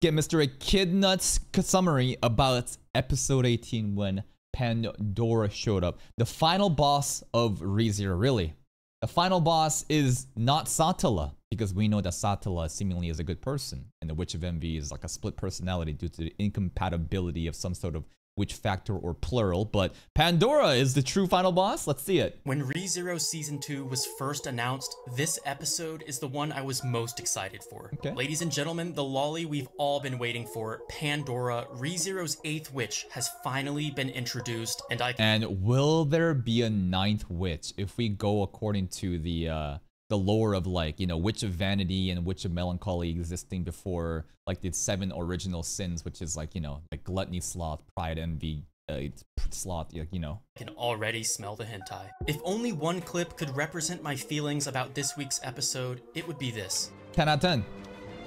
Get Mr. Echidna's summary about episode 18 when Pandora showed up. The final boss of Re:Zero, really. The final boss is not Satella, because we know that Satella seemingly is a good person, and the Witch of Envy is like a split personality due to the incompatibility of some sort of witch factor or plural, but Pandora is the true final boss? Let's see it. When Re:Zero Season 2 was first announced, this episode is the one I was most excited for. Okay. Ladies and gentlemen, the lolly we've all been waiting for, Pandora, Re:Zero's 8th witch, has finally been introduced, and And will there be a 9th witch if we go according to the lore of, like, you know, Witch of Vanity and Witch of Melancholy existing before, like, the 7 original sins, which is, like, you know, like gluttony, sloth, pride, envy, sloth, you know. I can already smell the hentai. If only one clip could represent my feelings about this week's episode, it would be this. 10 out of 10.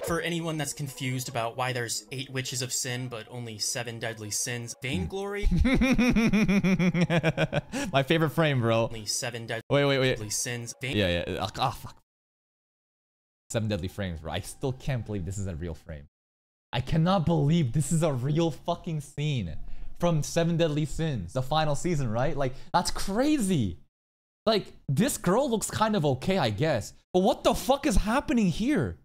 For anyone that's confused about why there's 8 witches of sin, but only 7 deadly sins, Vainglory... My favorite frame, bro. Only 7 deadly sins, Vainglory... Yeah, yeah. Oh, fuck. 7 deadly frames, bro. I still can't believe this is a real frame. I cannot believe this is a real fucking scene from 7 Deadly Sins, the final season, right? Like, that's crazy. Like, this girl looks kind of okay, I guess. But what the fuck is happening here?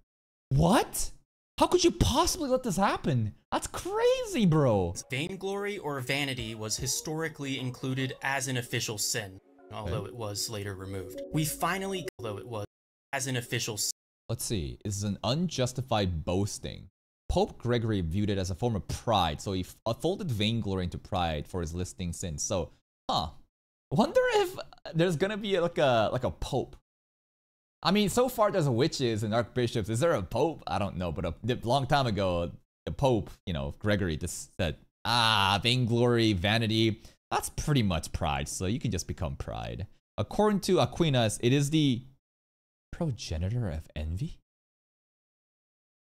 What? How could you possibly let this happen? That's crazy, bro. Vainglory or vanity was historically included as an official sin, although it was later removed. We finally, although it was as an official sin. Let's see. This is an unjustified boasting. Pope Gregory viewed it as a form of pride, so he folded vainglory into pride for his listing sin. So, wonder if there's gonna be like a pope. I mean, so far there's witches and archbishops. Is there a pope? I don't know, but a long time ago, the pope, you know, Gregory, just said, vainglory, vanity, that's pretty much pride, so you can just become pride. According to Aquinas, it is the progenitor of envy?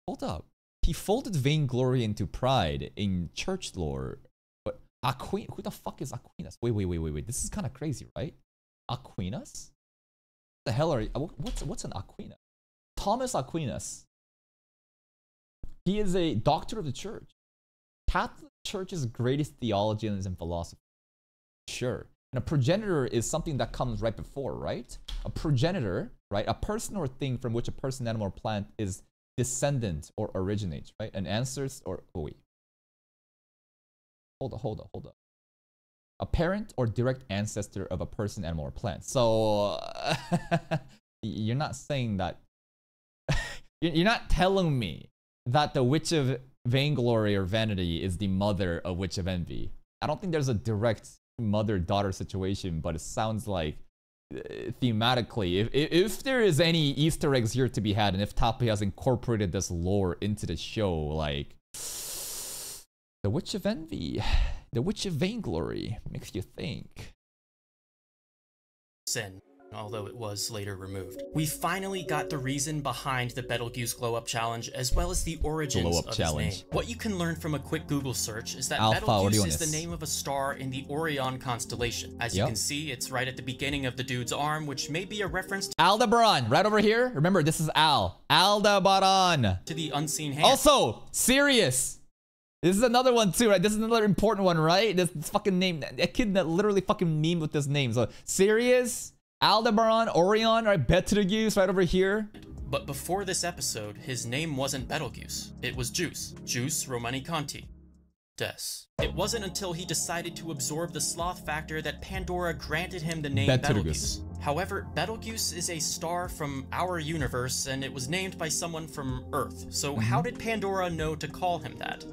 Hold up. He folded vainglory into pride in church lore, but Aquinas, who the fuck is Aquinas? Wait, this is kind of crazy, right? Aquinas? The hell are you? What's an Aquinas? Thomas Aquinas. He is a doctor of the church. Catholic Church's greatest theologians and philosophers. Sure. And a progenitor is something that comes right before, right? A progenitor, right? A person or thing from which a person, animal, or plant is descendant or originates, right? An ancestor or... Oh, wait. Hold on. A parent or direct ancestor of a person, animal, or plant. So, you're not saying that... you're not telling me that the Witch of Vainglory or Vanity is the mother of Witch of Envy. I don't think there's a direct mother-daughter situation, but it sounds like, thematically, if there is any Easter eggs here to be had, and if Tappei has incorporated this lore into the show, like... The Witch of Envy... The Witch of Vainglory makes you think. Sin, although it was later removed. We finally got the reason behind the Betelgeuse glow-up challenge, as well as the origins of his name. What you can learn from a quick Google search is that Betelgeuse is the name of a star in the Orion constellation. As you can see, it's right at the beginning of the dude's arm, which may be a reference to Aldebaran, right over here. Remember, this is Aldebaran. To the unseen hand. Also, Sirius. This is another one too, right? This is another important one, right? This fucking name. Echidna literally fucking memed with this name. So, Sirius, Aldebaran, Orion, right? Betelgeuse right over here. But before this episode, his name wasn't Betelgeuse. It was Juice. Juice Romani Conti. Des. It wasn't until he decided to absorb the sloth factor that Pandora granted him the name Betelgeuse. However, Betelgeuse is a star from our universe, and it was named by someone from Earth. So how did Pandora know to call him that?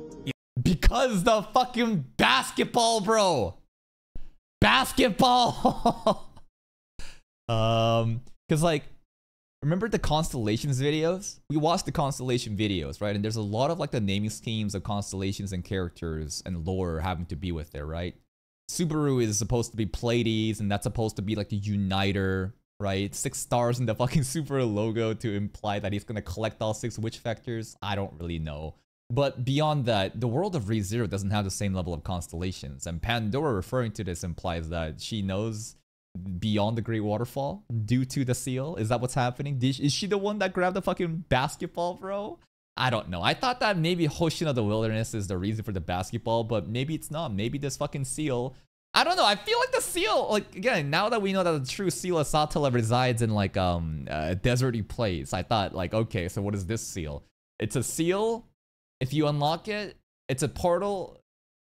Because the fucking basketball, bro. Basketball. Because, like, remember the constellations videos? We watched the constellation videos, right? And there's a lot of, like, the naming schemes of constellations and characters and lore having to be with there, right? Subaru is supposed to be Pleiades, and that's supposed to be, like, the uniter, right? 6 stars in the fucking Subaru logo to imply that he's gonna collect all 6 witch factors. I don't really know. But beyond that, the world of Re:Zero doesn't have the same level of constellations, and Pandora referring to this implies that she knows beyond the Great Waterfall due to the seal. Is that what's happening? Is she the one that grabbed the fucking basketball, bro? I don't know. I thought that maybe Hoshin of the Wilderness is the reason for the basketball, but maybe it's not. Maybe this fucking seal. I don't know. I feel like the seal, like, again, now that we know that the true seal of Satella resides in, like, a deserty place, I thought, like, okay, so what is this seal? It's a seal. If you unlock it, it's a portal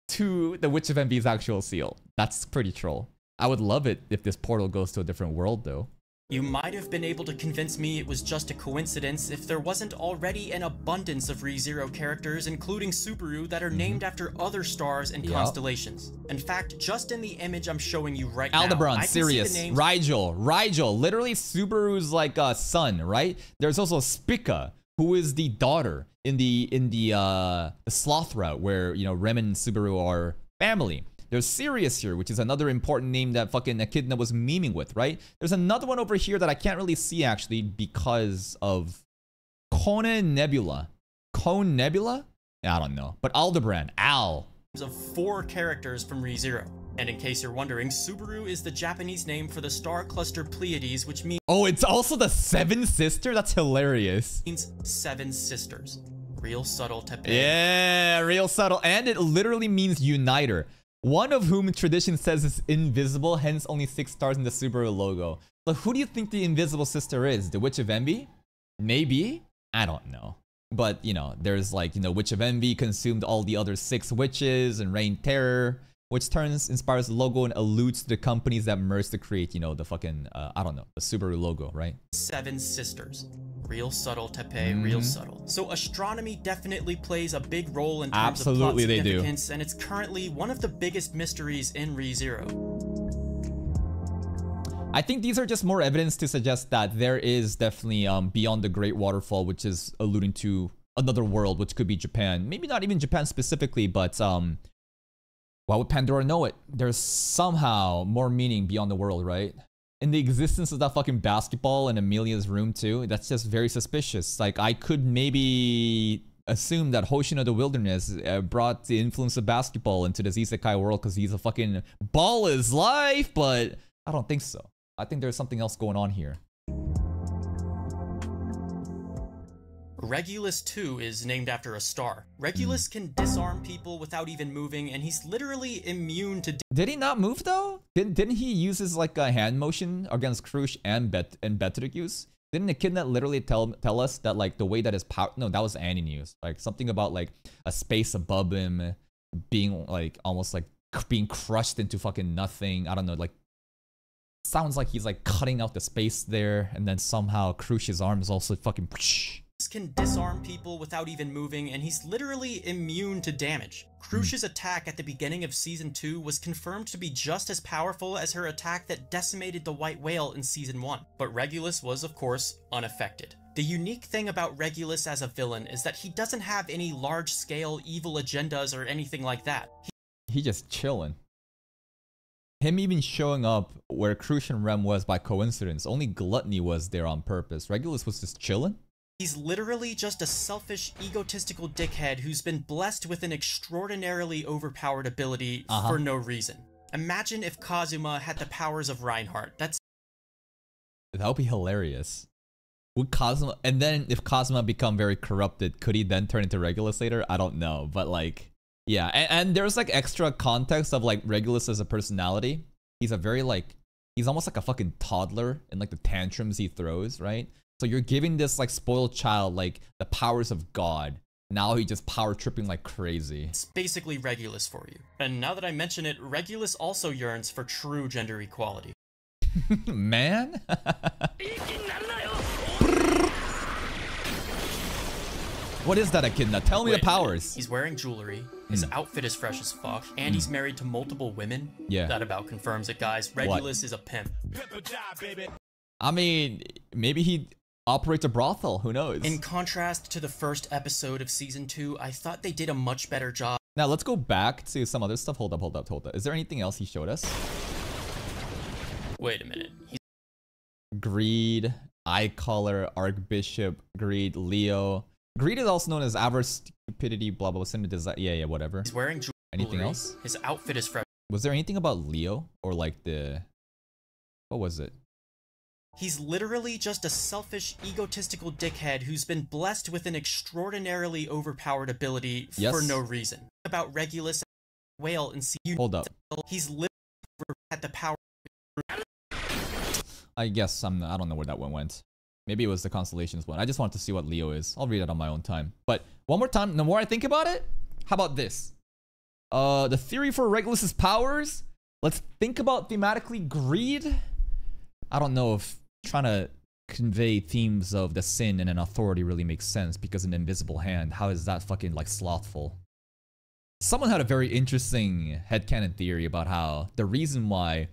to the Witch of Envy's actual seal. That's pretty troll. I would love it if this portal goes to a different world, though. You might have been able to convince me it was just a coincidence if there wasn't already an abundance of Re:Zero characters, including Subaru, that are named after other stars and constellations. In fact, just in the image I'm showing you right now, Aldebaran, Sirius, Rigel, literally Subaru's, like, son, right? There's also Spica, who is the daughter in the Sloth route, where, you know, Rem and Subaru are family. There's Sirius here, which is another important name that fucking Echidna was memeing with, right? There's another one over here that I can't really see, actually, because of Kona Nebula. Cone Nebula? I don't know. But Aldebaran, Al. Of four characters from Re:Zero. And in case you're wondering, Subaru is the Japanese name for the star cluster Pleiades, which means... Oh, it's also the seventh sister? That's hilarious. ...means seven sisters. Real subtle Tappei. Yeah, real subtle. And it literally means uniter. One of whom tradition says is invisible, hence only 6 stars in the Subaru logo. But who do you think the invisible sister is? The Witch of Envy? Maybe? I don't know. But, you know, there's, like, you know, Witch of Envy consumed all the other 6 witches and reigned terror, which turns inspires the logo and alludes to the companies that merged to create, you know, the fucking, I don't know, the Subaru logo, right? Seven sisters. Real subtle, Tappei, real subtle. So astronomy definitely plays a big role in terms of plot significance, and it's currently one of the biggest mysteries in Re:Zero. I think these are just more evidence to suggest that there is definitely beyond the Great Waterfall, which is alluding to another world, which could be Japan. Maybe not even Japan specifically, but why would Pandora know it? There's somehow more meaning beyond the world, right? And the existence of that fucking basketball in Emilia's room too, that's just very suspicious. Like, I could maybe assume that Hoshin of the Wilderness brought the influence of basketball into this isekai world because he's a fucking ball is life, but I don't think so. I think there's something else going on here. Regulus, too, is named after a star. Regulus can disarm people without even moving, and he's literally immune to... Did he not move, though? Didn't he use his, like, a hand motion against Krush and Betelgeuse? Didn't Echidna literally tell us that, like, the way that his power... No, that was Annie News. Like, something about, like, a space above him being, like, almost, like, being crushed into fucking nothing. I don't know, like... Sounds like he's, like, cutting out the space there, and then somehow Krush's arm is also fucking... can disarm people without even moving, and he's literally immune to damage. Krush's attack at the beginning of Season 2 was confirmed to be just as powerful as her attack that decimated the White Whale in Season 1, but Regulus was, of course, unaffected. The unique thing about Regulus as a villain is that he doesn't have any large-scale evil agendas or anything like that. He just chillin'. Him even showing up where Krush and Rem was by coincidence, only Gluttony was there on purpose. Regulus was just chillin'? He's literally just a selfish, egotistical dickhead who's been blessed with an extraordinarily overpowered ability for no reason. Imagine if Kazuma had the powers of Reinhardt. That would be hilarious. Would Kazuma... And then if Kazuma become very corrupted, could he then turn into Regulus later? I don't know, but like... Yeah, and there's like extra context of like Regulus as a personality. He's a very like... He's almost like a fucking toddler in like the tantrums he throws, right? So you're giving this, like, spoiled child, like, the powers of God. Now he's just power-tripping like crazy. It's basically Regulus for you. And now that I mention it, Regulus also yearns for true gender equality. Man? What is that, Echidna? Tell me the powers. He's wearing jewelry. His outfit is fresh as fuck. And he's married to multiple women. Yeah. That about confirms it, guys. Regulus is a pimp. I mean, maybe he... operates a brothel, who knows? In contrast to the first episode of Season 2, I thought they did a much better job. Now let's go back to some other stuff. Hold up. Is there anything else he showed us? Wait a minute. Greed, Eye Color, Archbishop, Greed, Leo. Greed is also known as avarice, stupidity, blah, blah, blah. Yeah, whatever. He's wearing jewelry. Anything else? His outfit is fresh. Was there anything about Leo? Or like the... What was it? He's literally just a selfish, egotistical dickhead who's been blessed with an extraordinarily overpowered ability for no reason. About Regulus and Whale and see you. Hold up. He's literally had the power. I guess I don't know where that one went. Maybe it was the Constellations one. I just wanted to see what Leo is. I'll read it on my own time. But one more time, the more I think about it, how about this? The theory for Regulus's powers? Let's think about thematically greed. I don't know if trying to convey themes of the sin and an authority really makes sense, because an invisible hand, how is that fucking like slothful? Someone had a very interesting headcanon theory about how the reason why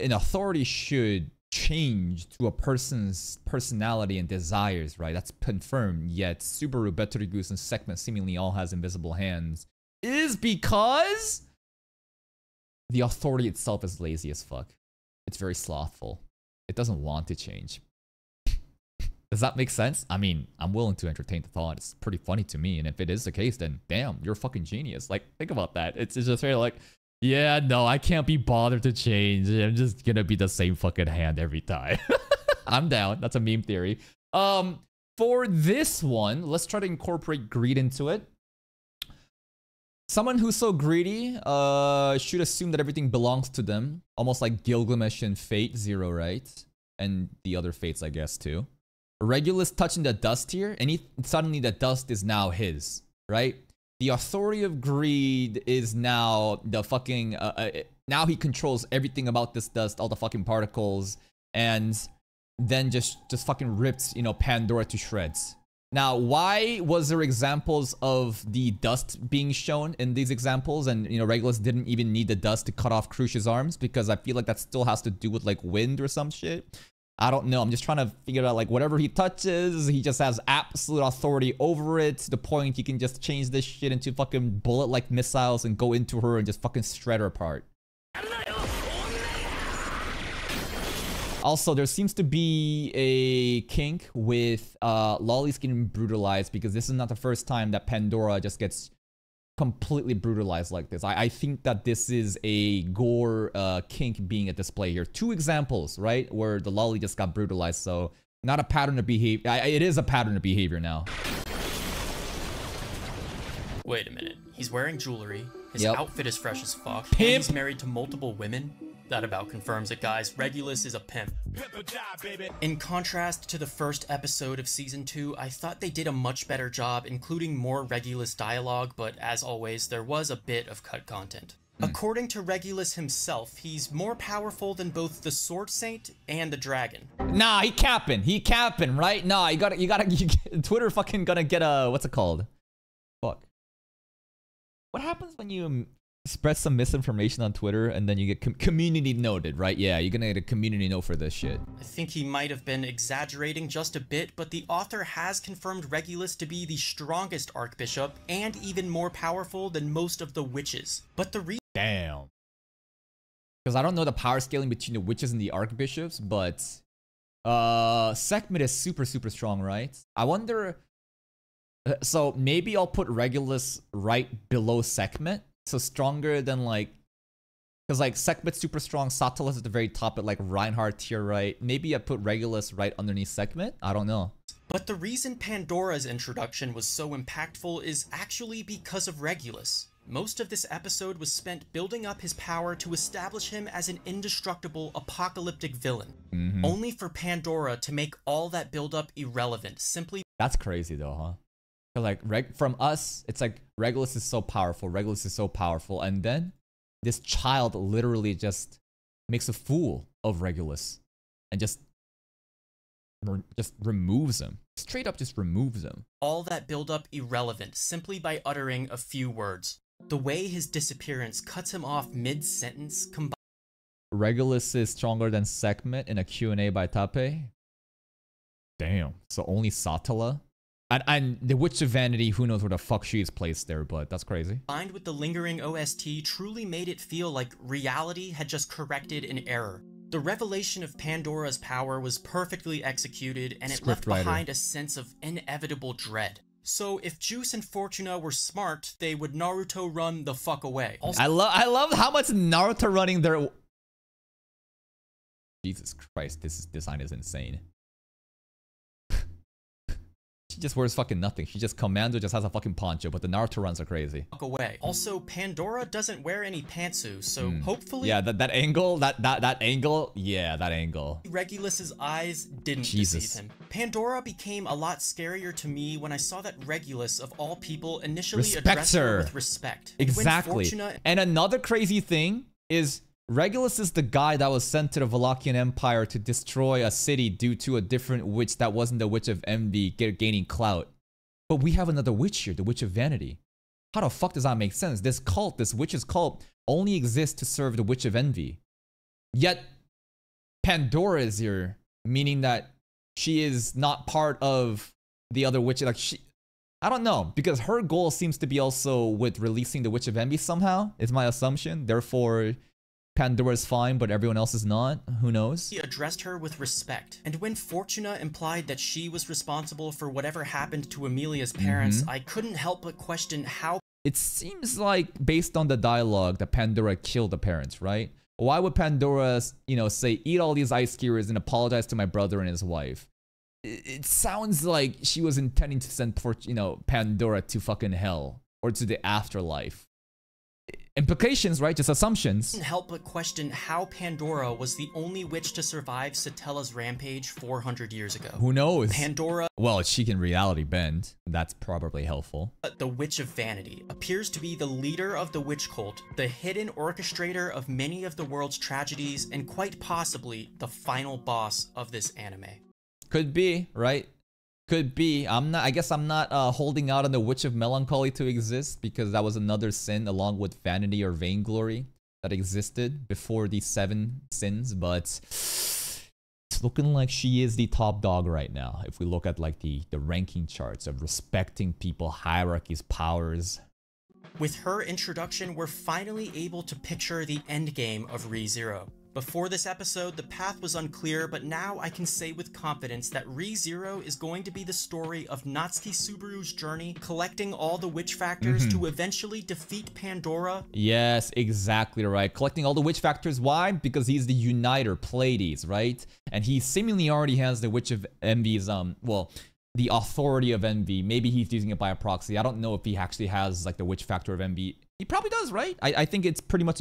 an authority should change to a person's personality and desires, right? That's confirmed, yet Subaru, Betelgeuse, and Sekhmet seemingly all has invisible hands, is because the authority itself is lazy as fuck. It's very slothful. It doesn't want to change. Does that make sense? I mean, I'm willing to entertain the thought. It's pretty funny to me. And if it is the case, then damn, you're a fucking genius. Like, think about that. It's just very like, yeah, no, I can't be bothered to change. I'm just gonna be the same fucking hand every time. I'm down. That's a meme theory. For this one, let's try to incorporate greed into it. Someone who's so greedy should assume that everything belongs to them. Almost like Gilgamesh in Fate Zero, right? And the other Fates, I guess, too. Regulus touching the dust here, and suddenly the dust is now his, right? The authority of greed is now the fucking... now he controls everything about this dust, all the fucking particles, and then just fucking ripped, you know, Pandora to shreds. Now, why was there examples of the dust being shown in these examples? And, you know, Regulus didn't even need the dust to cut off Crucia's arms, because I feel like that still has to do with, like, wind or some shit. I don't know. I'm just trying to figure out, like, whatever he touches, he just has absolute authority over it, to the point he can just change this shit into fucking bullet-like missiles and go into her and just fucking shred her apart. Also, there seems to be a kink with Lolly's getting brutalized, because this is not the first time that Pandora just gets completely brutalized like this. I think that this is a gore kink being at display here. Two examples, right, where the Lolly just got brutalized, so not a pattern of behavior. It is a pattern of behavior now. Wait a minute. He's wearing jewelry. His outfit is fresh as fuck. Pimp. And he's married to multiple women. That about confirms it, guys. Regulus is a pimp. In contrast to the first episode of Season 2, I thought they did a much better job including more Regulus dialogue, but as always, there was a bit of cut content. According to Regulus himself, he's more powerful than both the Sword Saint and the Dragon. Nah, he capping, right? Nah, you gotta, Twitter fucking gonna get a, what's it called? Fuck. What happens when you... spread some misinformation on Twitter, and then you get community noted, right? Yeah, you're gonna get a community note for this shit. I think he might have been exaggerating just a bit, but the author has confirmed Regulus to be the strongest Archbishop, and even more powerful than most of the witches. But the reason— damn. Because I don't know the power scaling between the witches and the Archbishops, but... Sekhmet is super, super strong, right? I wonder... so, maybe I'll put Regulus right below Sekhmet? So stronger than like, because like Sekhmet's super strong, Satella's at the very top at like Reinhardt tier, right? Maybe I put Regulus right underneath Sekhmet? I don't know. But the reason Pandora's introduction was so impactful is actually because of Regulus. Most of this episode was spent building up his power to establish him as an indestructible apocalyptic villain. Only for Pandora to make all that buildup irrelevant, simply— that's crazy though, huh? Like from us, it's like Regulus is so powerful, and then this child literally just makes a fool of Regulus and just removes him, straight up just removes him. All that buildup irrelevant simply by uttering a few words. The way his disappearance cuts him off mid-sentence combined. Regulus is stronger than Sekhmet in a Q&A by Tappei. Damn. So only Satella. And the Witch of Vanity, who knows where the fuck she is placed there, but that's crazy. Combined with the lingering OST truly made it feel like reality had just corrected an error. The revelation of Pandora's power was perfectly executed, and it left behind a sense of inevitable dread. So if Juice and Fortuna were smart, they would Naruto run the fuck away. Also, I love how much Naruto running their... Jesus Christ, this design is insane. She just wears fucking nothing. She just Commando just has a fucking poncho, but the Naruto runs are crazy. Walk away. Also, Pandora doesn't wear any pantsu, so hopefully... Yeah, that angle. Regulus's eyes didn't deceive him. Pandora became a lot scarier to me when I saw that Regulus, of all people, initially addressed her with respect. Exactly. And another crazy thing is... Regulus is the guy that was sent to the Valachian Empire to destroy a city due to a different witch that wasn't the Witch of Envy gaining clout. But we have another witch here, the Witch of Vanity. How the fuck does that make sense? This cult, this witch's cult, only exists to serve the Witch of Envy. Yet, Pandora is here, meaning that she is not part of the other witch. Like she, I don't know, because her goal seems to be also with releasing the Witch of Envy somehow, is my assumption. Therefore... Pandora's fine, but everyone else is not. Who knows? He addressed her with respect. And when Fortuna implied that she was responsible for whatever happened to Emilia's parents, I couldn't help but question how... It seems like, based on the dialogue, that Pandora killed the parents, right? Why would Pandora, you know, say, eat all these ice skewers and apologize to my brother and his wife? It sounds like she was intending to send, you know, Pandora to fucking hell. Or to the afterlife. Implications, right? Just assumptions. I couldn't help but question how Pandora was the only witch to survive Satella's rampage 400 years ago. Who knows? Pandora... Well, she can reality bend. That's probably helpful. But the Witch of Vanity appears to be the leader of the witch cult, the hidden orchestrator of many of the world's tragedies, and quite possibly the final boss of this anime. Could be, right? Could be. I guess I'm not holding out on the Witch of Melancholy to exist, because that was another sin along with vanity or vainglory that existed before these 7 sins, but it's looking like she is the top dog right now. If we look at like the ranking charts of respecting people, hierarchies, powers. With her introduction, we're finally able to picture the endgame of Re:Zero. Before this episode, the path was unclear, but now I can say with confidence that Re:Zero is going to be the story of Natsuki Subaru's journey, collecting all the witch factors to eventually defeat Pandora. Yes, exactly right. Collecting all the witch factors. Why? Because he's the uniter, Pleiades, right? And he seemingly already has the Witch of Envy's, well, the Authority of Envy. Maybe he's using it by a proxy. I don't know if he actually has, like, the Witch Factor of Envy. He probably does, right? I think it's pretty much...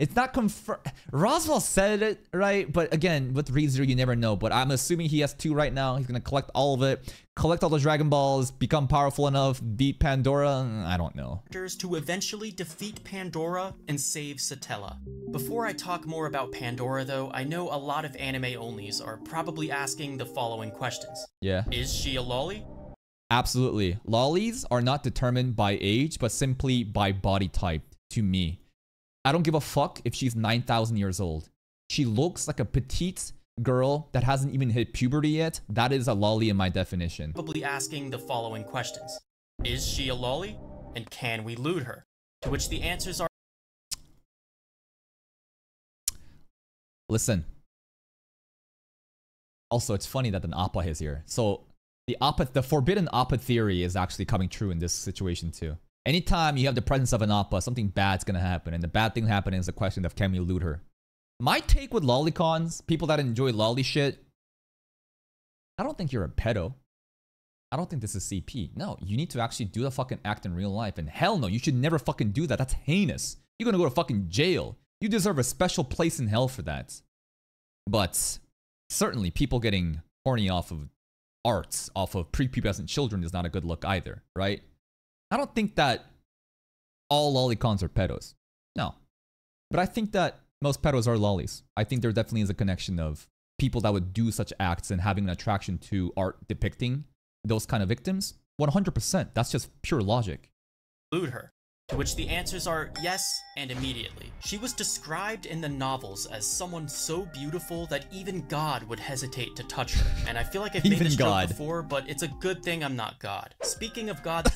It's not confirmed. Roswaal said it, right? But again, with Re:Zero, you never know. But I'm assuming he has 2 right now. He's going to collect all of it. Collect all the Dragon Balls. Become powerful enough. Beat Pandora. I don't know. ...to eventually defeat Pandora and save Satella. Before I talk more about Pandora, though, I know a lot of anime-onlys are probably asking the following questions. Yeah. Is she a loli? Absolutely. Lolis are not determined by age, but simply by body type, to me. I don't give a fuck if she's 9,000 years old. She looks like a petite girl that hasn't even hit puberty yet. That is a loli in my definition. Probably asking the following questions. Is she a loli? And can we loot her? To which the answers are... Listen. Also, it's funny that an Appa is here. So, the forbidden Appa theory is actually coming true in this situation too. Anytime you have the presence of an Appa, something bad's gonna happen. And the bad thing happening is the question of can we loot her? My take with lolicons, people that enjoy loli shit, I don't think you're a pedo. I don't think this is CP. No, you need to actually do the fucking act in real life. And hell no, you should never fucking do that. That's heinous. You're gonna go to fucking jail. You deserve a special place in hell for that. But certainly people getting horny off of arts, off of prepubescent children is not a good look either, right? I don't think that all lolicons are pedos. No. But I think that most pedos are lolis. I think there definitely is a connection of people that would do such acts and having an attraction to art depicting those kind of victims. 100%. That's just pure logic. Loot her. To which the answers are yes and immediately. She was described in the novels as someone so beautiful that even God would hesitate to touch her. And I feel like I've made this joke before, but it's a good thing I'm not God. Speaking of God...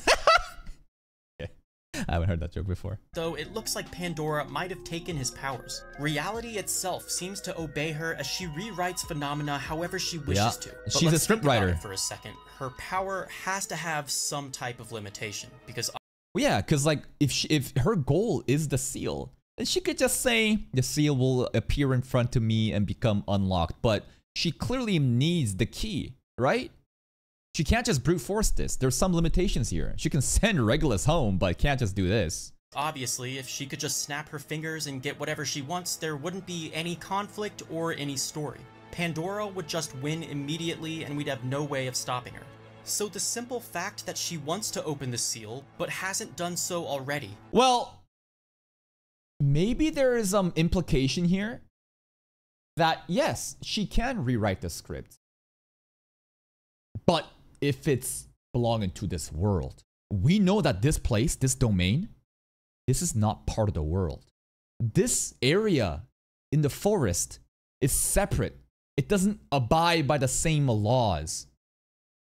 I haven't heard that joke before. Though it looks like Pandora might have taken his powers. Reality itself seems to obey her as she rewrites phenomena however she wishes to. But she's a scriptwriter. For a second, her power has to have some type of limitation because. Well, yeah, because like if her goal is the seal, She could just say, the seal will appear in front of me and become unlocked, but she clearly needs the key, right? She can't just brute force this. There's some limitations here. She can send Regulus home, but can't just do this. Obviously, if she could just snap her fingers and get whatever she wants, there wouldn't be any conflict or any story. Pandora would just win immediately and we'd have no way of stopping her. So the simple fact that she wants to open the seal, but hasn't done so already. Well, maybe there is some implication here that yes, she can rewrite the script. But if it's belonging to this world, we know that this place, this domain, this is not part of the world. This area in the forest is separate. It doesn't abide by the same laws.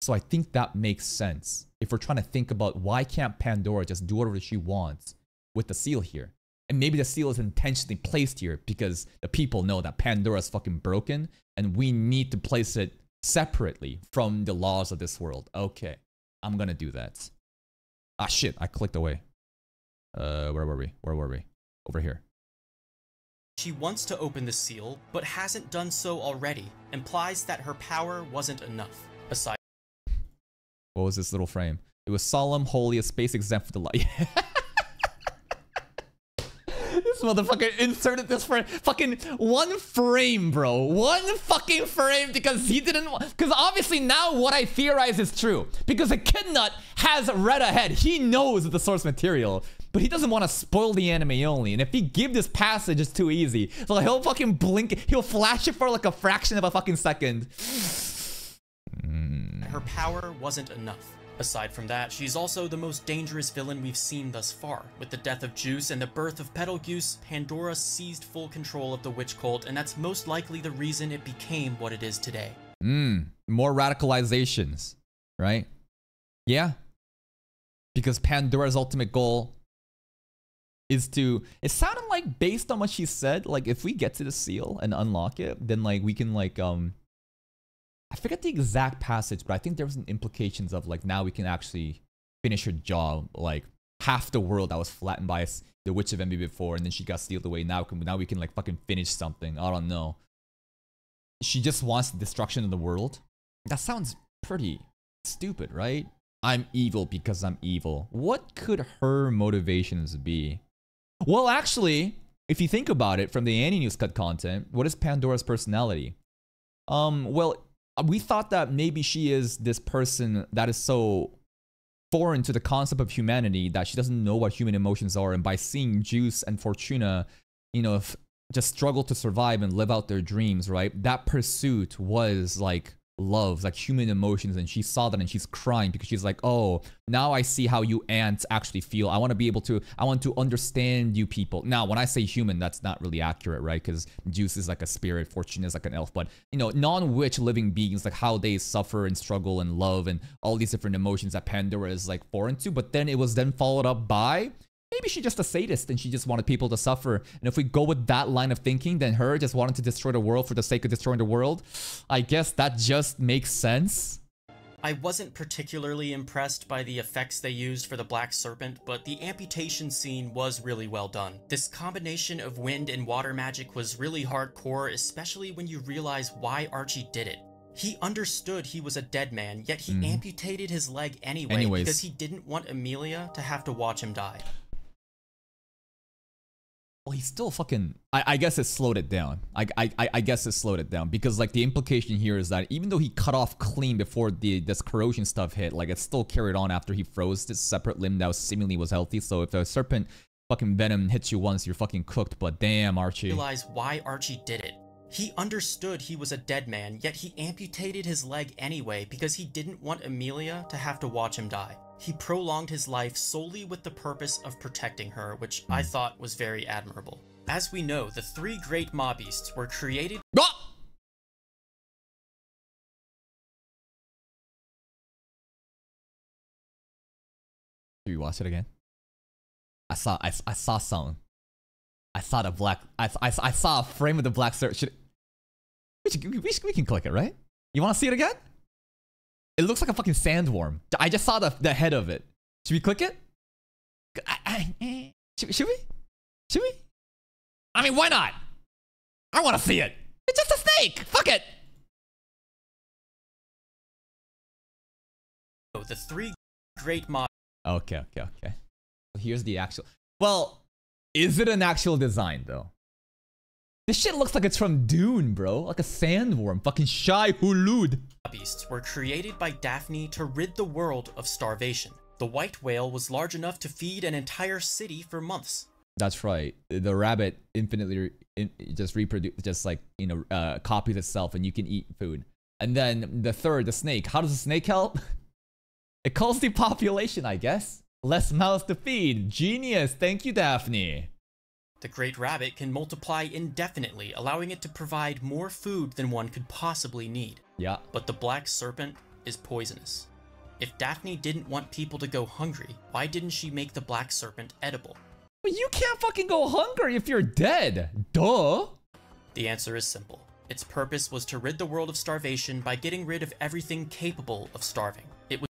So I think that makes sense. If we're trying to think about why can't Pandora just do whatever she wants with the seal here? And maybe the seal is intentionally placed here because the people know that Pandora is fucking broken and we need to place it separately from the laws of this world. Okay, I'm gonna do that. Ah, shit, I clicked away. Where were we? Over here. She wants to open the seal, but hasn't done so already. Implies that her power wasn't enough. Aside. What was this little frame? It was solemn, holy, a space exempt for the light. This motherfucker inserted this frame. Fucking one frame, bro. One fucking frame because he didn't want... Because obviously now what I theorize is true. Because Echidna has read ahead. He knows the source material. But he doesn't want to spoil the anime only. And if he give this passage, it's too easy. So he'll fucking blink it. He'll flash it for like a fraction of a fucking second. Her power wasn't enough. Aside from that, she's also the most dangerous villain we've seen thus far. With the death of Juice and the birth of Betelgeuse, Pandora seized full control of the witch cult, and that's most likely the reason it became what it is today. More radicalizations, right? Yeah. Because Pandora's ultimate goal is to... It sounded like, based on what she said, like, if we get to the seal and unlock it, then, like, we can, like, I forget the exact passage, but I think there was an implications of like now we can actually finish her job. Like half the world that was flattened by the Witch of Envy before, and then she got sealed away. Now we can like fucking finish something. I don't know. She just wants the destruction of the world. That sounds pretty stupid, right? I'm evil because I'm evil. What could her motivations be? Well, actually, if you think about it from the anti-news cut content, what is Pandora's personality? Well. We thought that maybe she is this person that is so foreign to the concept of humanity that she doesn't know what human emotions are. And by seeing Juice and Fortuna, you know, just struggle to survive and live out their dreams, right? That pursuit was like love, like human emotions. And she saw that and she's crying because she's like, oh, now I see how you ants actually feel. I want to be able to, I want to understand you people. Now, when I say human, that's not really accurate, right? Because Juice is like a spirit, Fortune is like an elf, but you know, non-witch living beings, like how they suffer and struggle and love and all these different emotions that Pandora is like foreign to. But then it was then followed up by, maybe she's just a sadist and she just wanted people to suffer. And if we go with that line of thinking, then her just wanting to destroy the world for the sake of destroying the world, I guess that just makes sense. I wasn't particularly impressed by the effects they used for the Black Serpent, but the amputation scene was really well done. This combination of wind and water magic was really hardcore, especially when you realize why Archie did it. He understood he was a dead man, yet he amputated his leg anyway because he didn't want Emilia to have to watch him die. Well, he still fucking... I guess it slowed it down. I guess it slowed it down because like the implication here is that even though he cut off clean before this corrosion stuff hit, like it still carried on after he froze this separate limb that was seemingly was healthy. So if a serpent fucking venom hits you once, you're fucking cooked. But damn, Archie. Realize why Archie did it. He understood he was a dead man, yet he amputated his leg anyway because he didn't want Emilia to have to watch him die. He prolonged his life solely with the purpose of protecting her, which I thought was very admirable. As we know, the three great mob beasts were created- ah! Should we watch it again? I saw something. I saw the black- I saw a frame of the Black Serpent. We can click it, right? You wanna see it again? It looks like a fucking sandworm. I just saw the head of it. Should we click it? Should we? Should we? I mean, why not? I want to see it. It's just a snake. Fuck it. Oh, the three great mods. Okay, okay, okay. Here's the actual. Well, is it an actual design though? This shit looks like it's from Dune, bro. Like a sandworm. Fucking Shai Hulud. Beasts were created by Daphne to rid the world of starvation. The white whale was large enough to feed an entire city for months. That's right. The rabbit infinitely copies itself, and you can eat food. And then the third, the snake. How does the snake help? It calls the population, I guess. Less mouths to feed. Genius. Thank you, Daphne. The great rabbit can multiply indefinitely, allowing it to provide more food than one could possibly need. Yeah. But the black serpent is poisonous. If Daphne didn't want people to go hungry, why didn't she make the black serpent edible? But you can't fucking go hungry if you're dead. Duh. The answer is simple. Its purpose was to rid the world of starvation by getting rid of everything capable of starving. It was.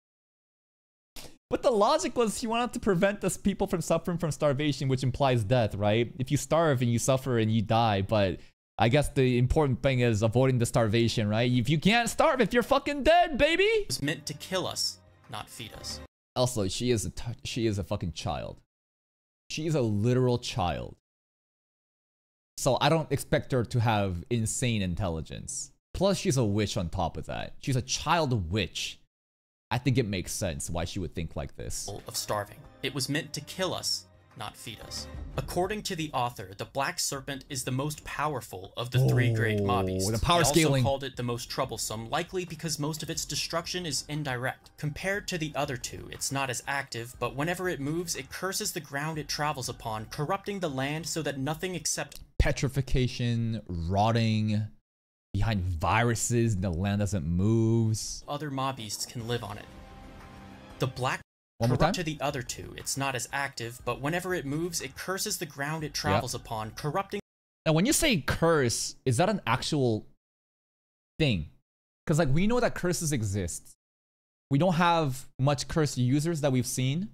But the logic was he wanted to prevent us people from suffering from starvation, which implies death, right? If you starve and you suffer and you die, but I guess the important thing is avoiding the starvation, right? If you can't starve, if you're fucking dead, baby! It was meant to kill us, not feed us. Also, she is a fucking child. She is a literal child. So I don't expect her to have insane intelligence. Plus, she's a witch on top of that. She's a child witch. I think it makes sense why she would think like this. ...of starving. It was meant to kill us, not feed us. According to the author, the black serpent is the most powerful of the three great mob beasts. The power scaling. He also called it the most troublesome, likely because most of its destruction is indirect. Compared to the other two, it's not as active, but whenever it moves, it curses the ground it travels upon, corrupting the land so that nothing except... petrification, rotting... behind viruses and the land doesn't move. Other mob beasts can live on it. The black corrupt to the other two. It's not as active, but whenever it moves, it curses the ground it travels upon, corrupting. Now, when you say curse, is that an actual thing? Because like we know that curses exist. We don't have much curse users that we've seen,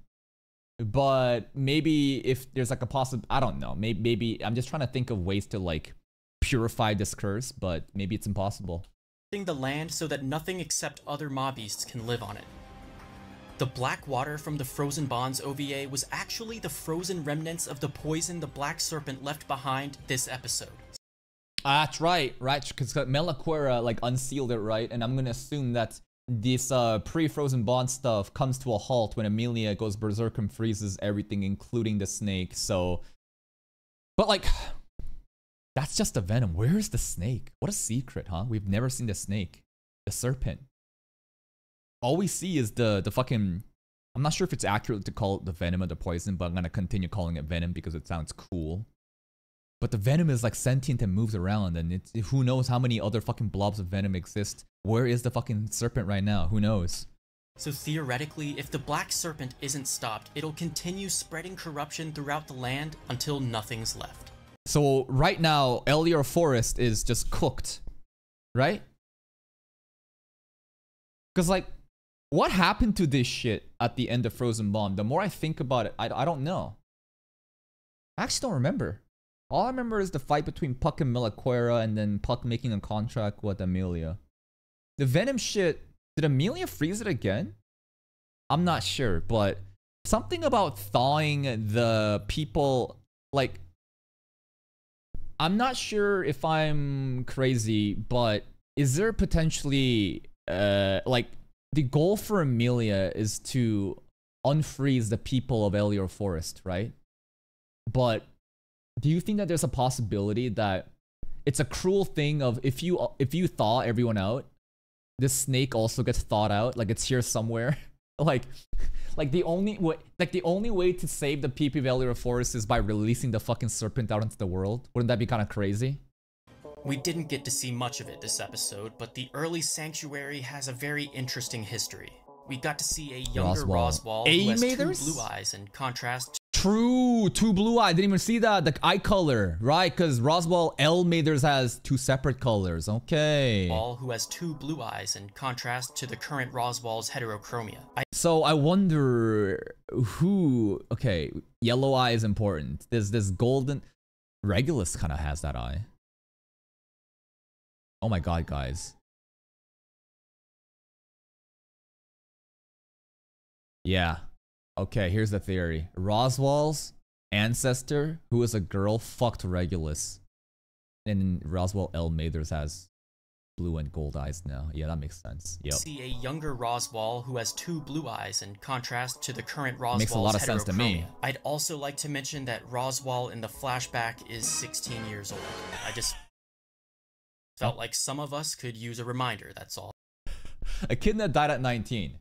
but maybe if there's like a possible, I don't know. Maybe I'm just trying to think of ways to like purify this curse, but maybe it's impossible. ...the land so that nothing except other mob beasts can live on it. The black water from the Frozen Bonds OVA was actually the frozen remnants of the poison the black serpent left behind this episode. That's right, right, because Melacora like unsealed it, right? And I'm gonna assume that this pre-Frozen Bond stuff comes to a halt when Emilia goes berserk and freezes everything, including the snake, so... But like... That's just the venom. Where's the snake? What a secret, huh? We've never seen the snake. The serpent. All we see is the fucking... I'm not sure if it's accurate to call it the venom or the poison, but I'm gonna continue calling it venom because it sounds cool. But the venom is like sentient and moves around, and it's, who knows how many other fucking blobs of venom exist. Where is the fucking serpent right now? Who knows? So theoretically, if the black serpent isn't stopped, it'll continue spreading corruption throughout the land until nothing's left. So right now, Elior Forest is just cooked, right? Because like, what happened to this shit at the end of Frozen Bomb? The more I think about it, I don't know. I actually don't remember. All I remember is the fight between Puck and Melacora, and then Puck making a contract with Emilia. The venom shit, did Emilia freeze it again? I'm not sure, but something about thawing the people, like... I'm not sure if I'm crazy, but is there potentially, like, the goal for Emilia is to unfreeze the people of Elior Forest, right? But do you think that there's a possibility that it's a cruel thing of if you thaw everyone out, this snake also gets thawed out, like it's here somewhere? like the only way to save the people of Elior Forest is by releasing the fucking serpent out into the world. Wouldn't that be kind of crazy? We didn't get to see much of it this episode, but the early Sanctuary has a very interesting history. We got to see a younger Roswaal who has two blue eyes in contrast to... True, two blue eyes. I didn't even see that, the eye color, right? Because Roswaal L. Mathers has two separate colors, okay. Roswaal who has two blue eyes in contrast to the current Roswaal's heterochromia. So I wonder who... Okay, yellow eye is important. There's this golden... Regulus kind of has that eye. Oh my god, guys. Yeah. Okay, here's the theory. Roswaal's ancestor, who is a girl, fucked Regulus. And Roswaal L. Mathers has blue and gold eyes now. Yeah, that makes sense. Yep. See a younger Roswaal who has two blue eyes in contrast to the current Roswaal. Makes a lot of sense to me. I'd also like to mention that Roswaal in the flashback is 16 years old. I just felt like some of us could use a reminder, that's all. Echidna died at 19.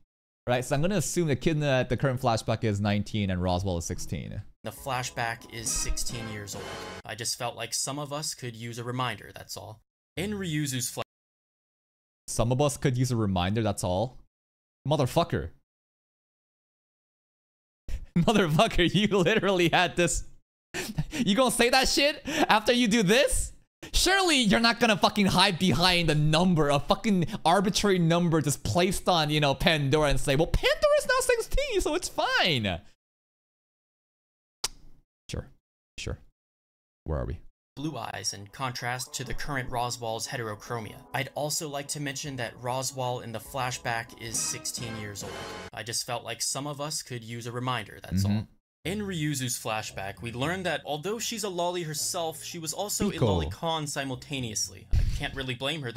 Right, so I'm going to assume Echidna at the current flashback is 19 and Roswaal is 16. The flashback is 16 years old. I just felt like some of us could use a reminder, that's all. In Ryuzu's flashback... Some of us could use a reminder, that's all? Motherfucker. Motherfucker, you literally had this... You gonna say that shit after you do this? Surely you're not gonna fucking hide behind a number, a fucking arbitrary number just placed on, you know, Pandora and say, well, Pandora's now 16, so it's fine. Sure. Sure. Where are we? Blue eyes in contrast to the current Roswaal's heterochromia. I'd also like to mention that Roswaal in the flashback is 16 years old. I just felt like some of us could use a reminder, that's all. In Ryuzu's flashback, we learned that although she's a loli herself, she was also a lolicon simultaneously. I can't really blame her.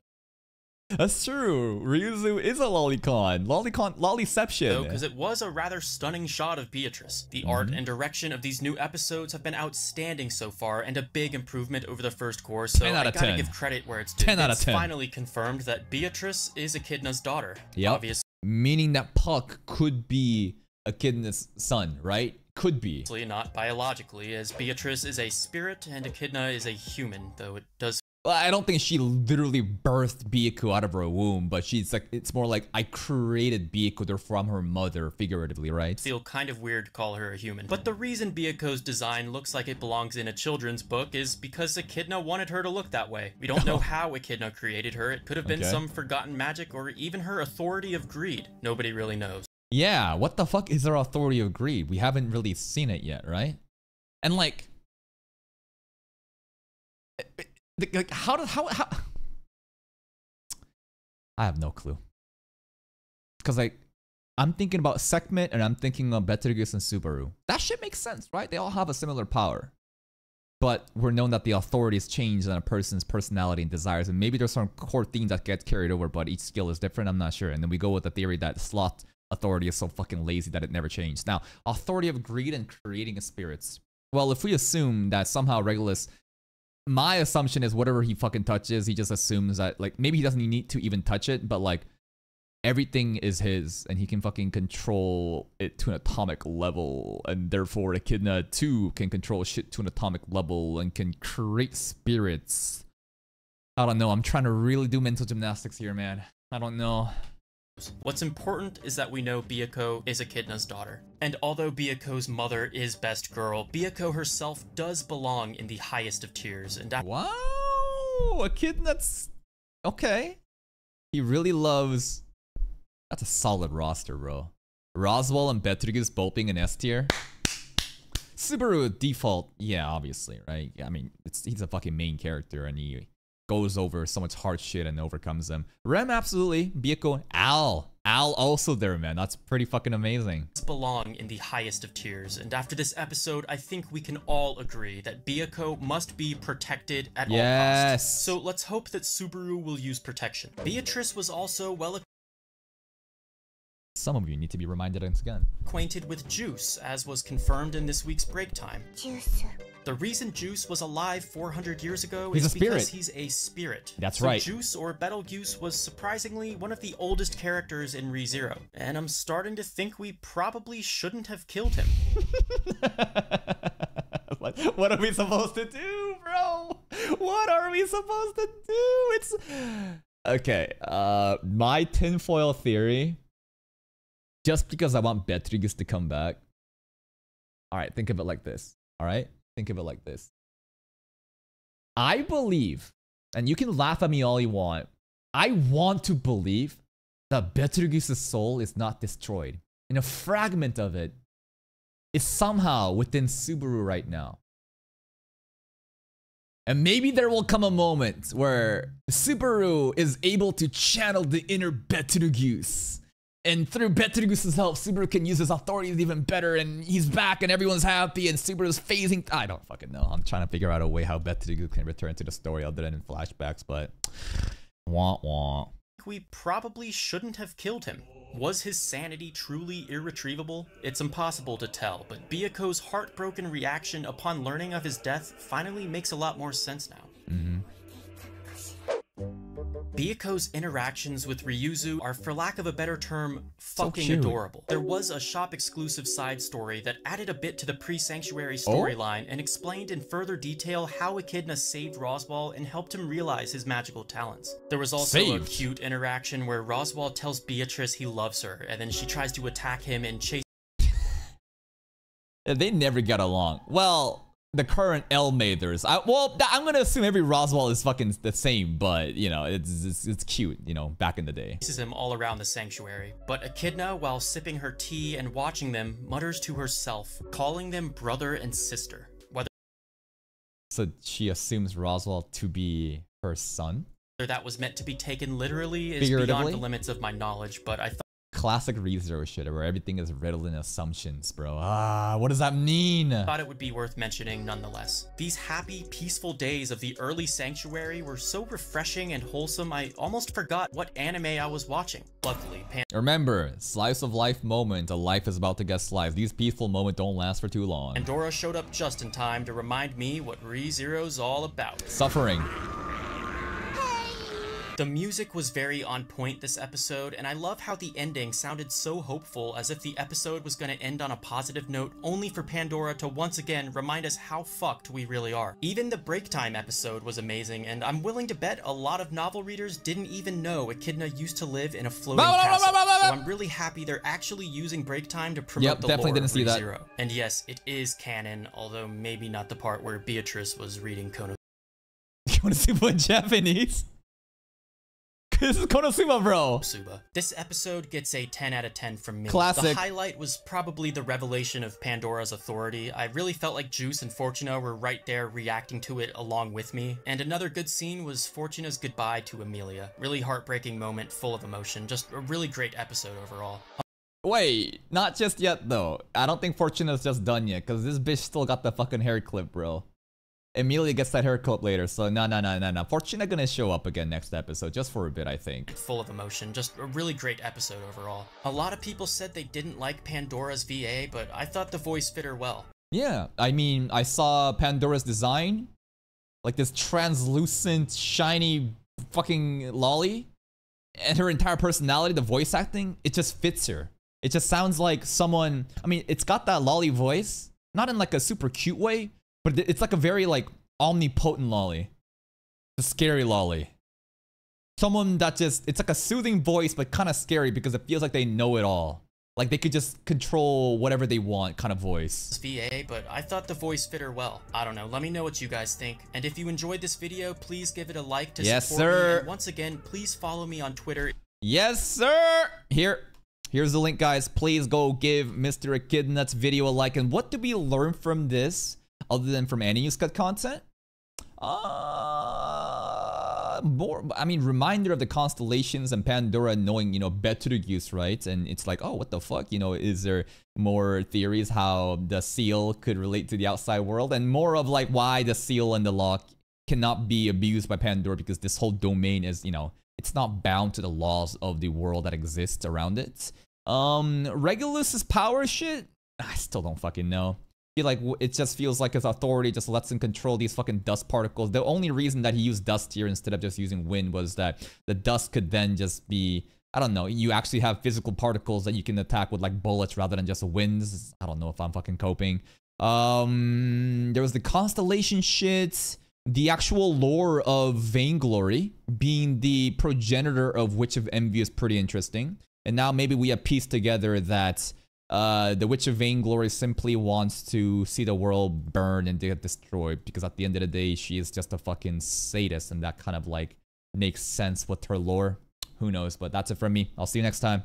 That's true. Ryuzu is a lolicon. Lollyception. Because it was a rather stunning shot of Beatrice. The art and direction of these new episodes have been outstanding so far, and a big improvement over the first core, so I gotta give credit where it's due. 10 out of 10. It's finally confirmed that Beatrice is Echidna's daughter. Yeah. Meaning that Puck could be Echidna's son, right? Could be. Not biologically, as Beatrice is a spirit and Echidna is a human, though it does... Well, I don't think she literally birthed Biku out of her womb, but she's like, it's more like, I created Biku, they're from her mother, figuratively, right? Feel kind of weird to call her a human. But the reason Biku's design looks like it belongs in a children's book is because Echidna wanted her to look that way. We don't know how Echidna created her. It could have been some forgotten magic or even her authority of greed. Nobody really knows. Yeah, what the fuck is their authority of greed? We haven't really seen it yet, right? And like how I have no clue. Cause like I'm thinking about Sekhmet and I'm thinking of Betelgeuse and Subaru. That shit makes sense, right? They all have a similar power. But we're known that the authority is changed on a person's personality and desires, and maybe there's some core themes that get carried over, but each skill is different, I'm not sure. And then we go with the theory that Sloth authority is so fucking lazy that it never changed. Now, authority of greed and creating spirits. Well, if we assume that somehow Regulus, my assumption is whatever he fucking touches, he just assumes that, like, maybe he doesn't need to even touch it, but like, everything is his and he can fucking control it to an atomic level, and therefore Echidna too can control shit to an atomic level and can create spirits. I don't know, I'm trying to really do mental gymnastics here, man. I don't know. What's important is that we know Biako is Echidna's daughter. And although Biako's mother is best girl, Biako herself does belong in the highest of tiers. And wow! Echidna's... Okay. He really loves... That's a solid roster, bro. Roswaal and Betelgeuse both being an S tier. Subaru default. Yeah, obviously, right? I mean, he's a fucking main character and he... goes over so much hard shit and overcomes them. Rem, absolutely. Biako, Al also there, man. That's pretty fucking amazing. Belong in the highest of tiers, and after this episode, I think we can all agree that Biako must be protected at all costs. So let's hope that Subaru will use protection. Beatrice was also well equipped. Some of you need to be reminded once again. Acquainted with Juice, as was confirmed in this week's break time. Juice. The reason Juice was alive 400 years ago is because he's a spirit. That's right. Juice, or Betelgeuse, was surprisingly one of the oldest characters in Re:Zero. And I'm starting to think we probably shouldn't have killed him. What are we supposed to do, bro? What are we supposed to do? It's... Okay, my tinfoil theory... Just because I want Betelgeuse to come back. Alright, think of it like this. Alright? Think of it like this. I believe, and you can laugh at me all you want, I want to believe that Betelgeuse's soul is not destroyed. And a fragment of it is somehow within Subaru right now. And maybe there will come a moment where Subaru is able to channel the inner Betelgeuse. And through Betelgeuse's help, Subaru can use his authorities even better, and he's back and everyone's happy and Subaru's phasing. I don't fucking know. I'm trying to figure out a way how Betelgeuse can return to the story other than in flashbacks, but... Wah wah. We probably shouldn't have killed him. Was his sanity truly irretrievable? It's impossible to tell, but Byako's heartbroken reaction upon learning of his death finally makes a lot more sense now. Byako's interactions with Ryuzu are, for lack of a better term, fucking adorable. There was a shop-exclusive side story that added a bit to the pre-Sanctuary storyline and explained in further detail how Echidna saved Roswaal and helped him realize his magical talents. There was also a cute interaction where Roswaal tells Beatrice he loves her, and then she tries to attack him and chase... They never got along. Well... The current L-Mathers. Well, I'm gonna assume every Roswaal is fucking the same, but, you know, it's cute, you know, back in the day. Chases him all around the sanctuary, but Echidna, while sipping her tea and watching them, mutters to herself, calling them brother and sister. So she assumes Roswaal to be her son? Whether that was meant to be taken literally is beyond the limits of my knowledge, but I thought... Classic Re:Zero shit, where everything is riddled in assumptions, bro. Ah, what does that mean? I thought it would be worth mentioning nonetheless. These happy, peaceful days of the early Sanctuary were so refreshing and wholesome, I almost forgot what anime I was watching. Luckily, remember, slice of life moment, a life is about to get sliced. These peaceful moments don't last for too long. Pandora showed up just in time to remind me what Re:Zero's all about. Suffering. The music was very on point this episode, and I love how the ending sounded so hopeful, as if the episode was going to end on a positive note, only for Pandora to once again remind us how fucked we really are. Even the break time episode was amazing, and I'm willing to bet a lot of novel readers didn't even know Echidna used to live in a floating castle, so I'm really happy they're actually using break time to promote the lore of Re:Zero. And yes, it is canon, although maybe not the part where Beatrice was reading Konosuba. Konosuba in Japanese? This is Konosuba, bro. This episode gets a 10 out of 10 from me. Classic. The highlight was probably the revelation of Pandora's authority. I really felt like Juice and Fortuna were right there reacting to it along with me. And another good scene was Fortuna's goodbye to Emilia. Really heartbreaking moment, full of emotion. Just a really great episode overall. Wait, not just yet though. I don't think Fortuna's just done yet, because this bitch still got the fucking hair clip, bro. Emilia gets that haircut later, so no. Fortuna gonna show up again next episode, just for a bit, I think. Full of emotion, just a really great episode overall. A lot of people said they didn't like Pandora's VA, but I thought the voice fit her well. Yeah, I mean, I saw Pandora's design, like this translucent, shiny fucking lolly, and her entire personality, the voice acting, it just fits her. It just sounds like someone, I mean, it's got that lolly voice, not in like a super cute way, but it's like a very, like, omnipotent lolly. It's a scary lolly. Someone that just... It's like a soothing voice, but kind of scary because it feels like they know it all. Like, they could just control whatever they want kind of voice. VA, but I thought the voice fit her well. I don't know. Let me know what you guys think. And if you enjoyed this video, please give it a like to support me. And once again, please follow me on Twitter. Yes, sir! Here's the link, guys. Please go give Mr. Echidna's video a like. And what do we learn from this? Other than from Annie's cut content, more, I mean, reminder of the constellations and Pandora knowing, you know, Betelgeuse, right? And it's like, oh, what the fuck? You know, is there more theories how the seal could relate to the outside world? And more of like why the seal and the lock cannot be abused by Pandora, because this whole domain is, you know, it's not bound to the laws of the world that exists around it. Regulus's power shit? I still don't fucking know. Feel like it just feels like his authority just lets him control these fucking dust particles. The only reason that he used dust here instead of just using wind was that the dust could then just be, I don't know, you actually have physical particles that you can attack with like bullets rather than just winds. I don't know if I'm fucking coping. There was the constellation shit, the actual lore of Vainglory being the progenitor of Witch of Envy is pretty interesting. And now maybe we have pieced together that the Witch of Vainglory simply wants to see the world burn and get destroyed, because at the end of the day, she is just a fucking sadist, and that kind of like makes sense with her lore. Who knows? But that's it from me. I'll see you next time.